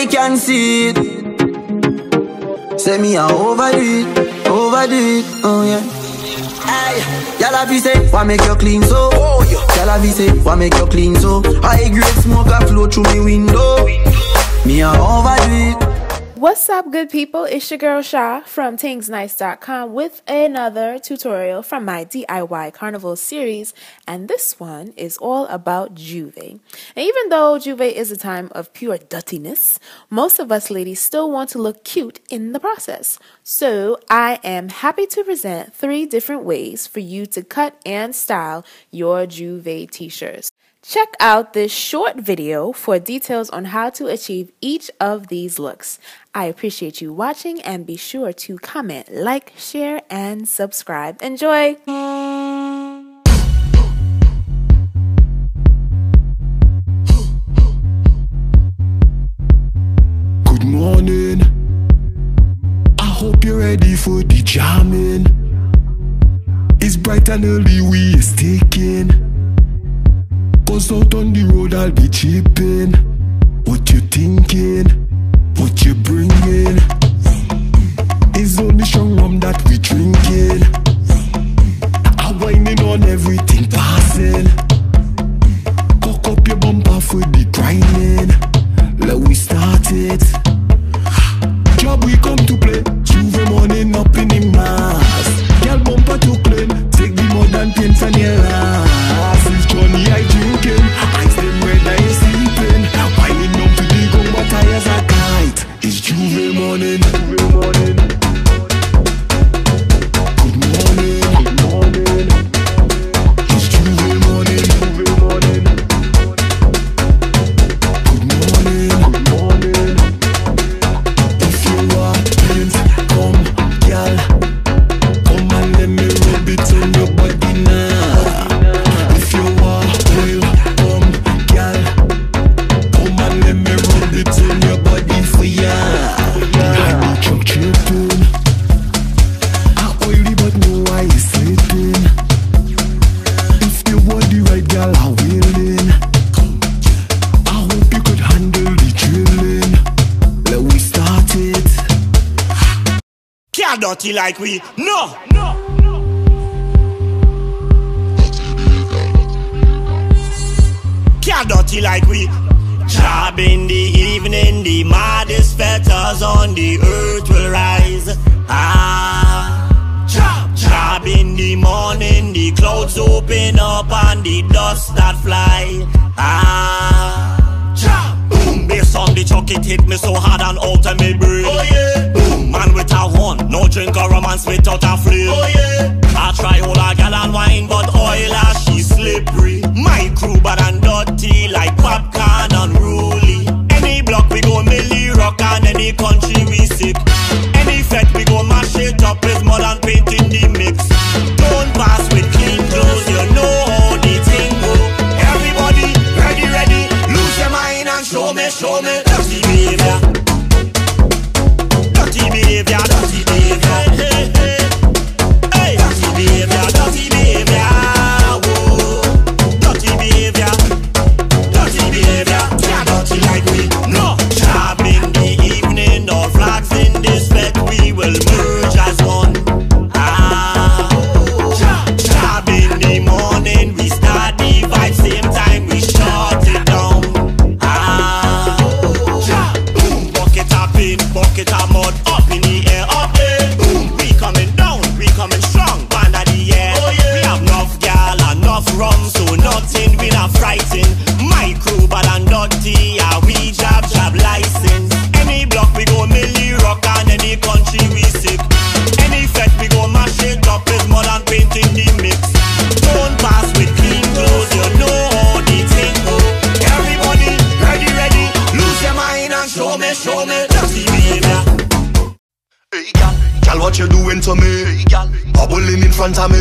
Everybody can see it. Say me I overdo it, oh yeah. Yalla be say, why make you clean so? Yalla be say, why make you clean so? High grade smoke a flow through me window. Me a overdo it. What's up, good people? It's your girl Sha from TingzNice.com with another tutorial from my DIY Carnival series, and this one is all about Jouvert. And even though Jouvert is a time of pure dirtiness, most of us ladies still want to look cute in the process. So I am happy to present 3 different ways for you to cut and style your Jouvert t-shirts. Check out this short video for details on how to achieve each of these looks. I appreciate you watching, and be sure to comment, like, share, and subscribe. Enjoy! Good morning. I hope you're ready for the jamming. It's bright and early, we is taking. 'Cause out on the road I'll be chipping. What you thinking? What you bringing? It's only strong rum that we drinking. I'm whining on everything passing. Cock up your bumper for the grinding. Let we start it. Job we come to play. Jouvert morning up in the mass. Girl bumper to clean. Take the mud and paint from your ass. It's Johnny I drinking. Ice them red I sleeping. Winding up to the gum but tires are tight. It's Jouvert morning. Jouvert morning. Good morning. Good morning. It's Jouvert morning. Jouvert morning. Good morning. Good morning. If you are pains, come girl. Come and let me rub it on your body now. Dirty like we no. Can't dirty like we job in the evening. The maddest fetters on the earth will rise. Job in the morning. The clouds open up and the dust that fly. Boom, bass on the chuck, it hit me so hard and out of my brain. Oh yeah. Boom, man with a horn, no drink or romance without a flame. Oh yeah. I try hold a gal and wine, but oil her, she slippery. My crew bad and dirty like popcorn unruly. Any block we go milli rock and any country we sick. Any fet we go mash it up with mud and paint in the mix. Don't pass with clean clothes, you know how the thing go. Everybody ready, lose your mind and show me dirty behavior. Dirty behavior, hey, hey, hey. Dirty behavior, oh. Dirty behavior, yeah, dirty like we no. Job in the evening, all flags in this bed, we will merge as one. Job in the morning, we start the vibe, same time we shut it down. Boom, bucket up in, bucket up mud up. What you doing to me? Bubbling in front of me.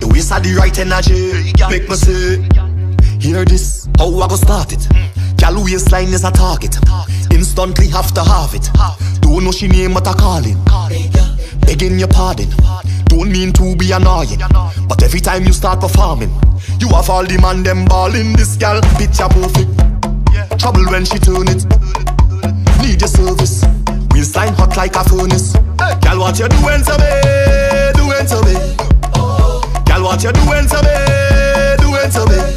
The waste of the right energy. Make me say, hear this, how I go start it. Girl waistline is a target. Instantly have to have it. Don't know she name but I call it. Begging your pardon. Don't mean to be annoying, but every time you start performing, you have all the man them balling. This girl picture perfect. Trouble when she turn it. need your service. We'll sign hot like a furnace. Girl, what you doing to me? Doing to me? Girl, what you doing to me? Doing to me?